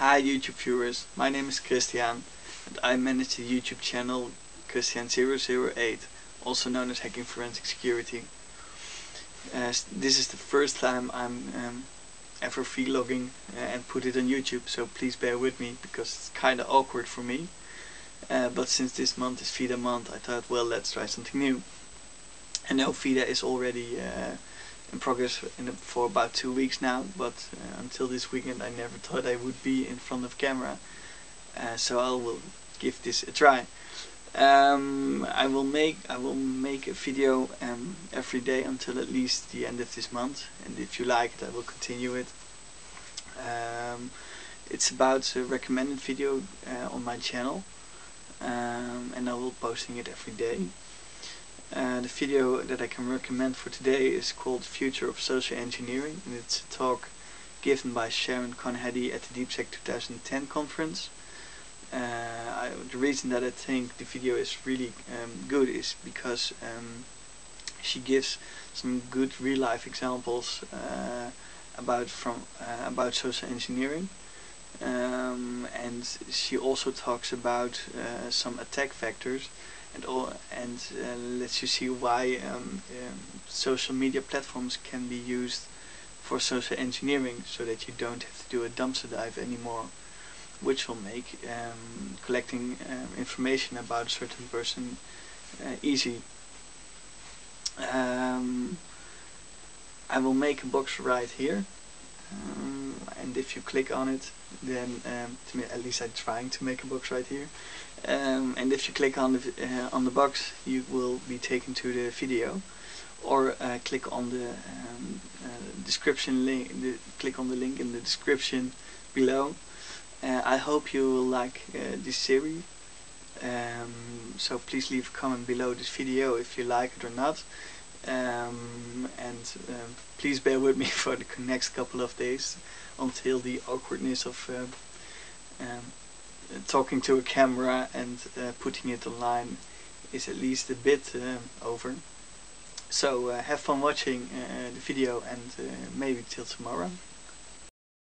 Hi YouTube viewers, my name is Christian and I manage the YouTube channel Christian008, also known as Hacking Forensic Security. This is the first time I'm ever vlogging and put it on YouTube, so please bear with me because it's kinda awkward for me. But since this month is Vida month, I thought, well, let's try something new. And now Vida is already in progress for about 2 weeks now, but until this weekend I never thought I would be in front of camera, so I will give this a try. I will make a video every day until at least the end of this month, and if you like it I will continue it. It's about a recommended video on my channel, and I will posting it every day. The video that I can recommend for today is called Future of Social Engineering, and it's a talk given by Sharon Conheady at the DeepSec 2010 conference. The reason that I think the video is really good is because she gives some good real-life examples about social engineering, and she also talks about some attack vectors and lets you see why social media platforms can be used for social engineering, so that you don't have to do a dumpster dive anymore, which will make collecting information about a certain person easy. I will make a box right here, and if you click on it, then at least I'm trying to make a box right here. And if you click on the box, you will be taken to the video, or click on the description link. Click on the link in the description below. I hope you will like this series. So please leave a comment below this video if you like it or not. And please bear with me for the next couple of days until the awkwardness of talking to a camera and putting it online is at least a bit over. So have fun watching the video, and maybe till tomorrow.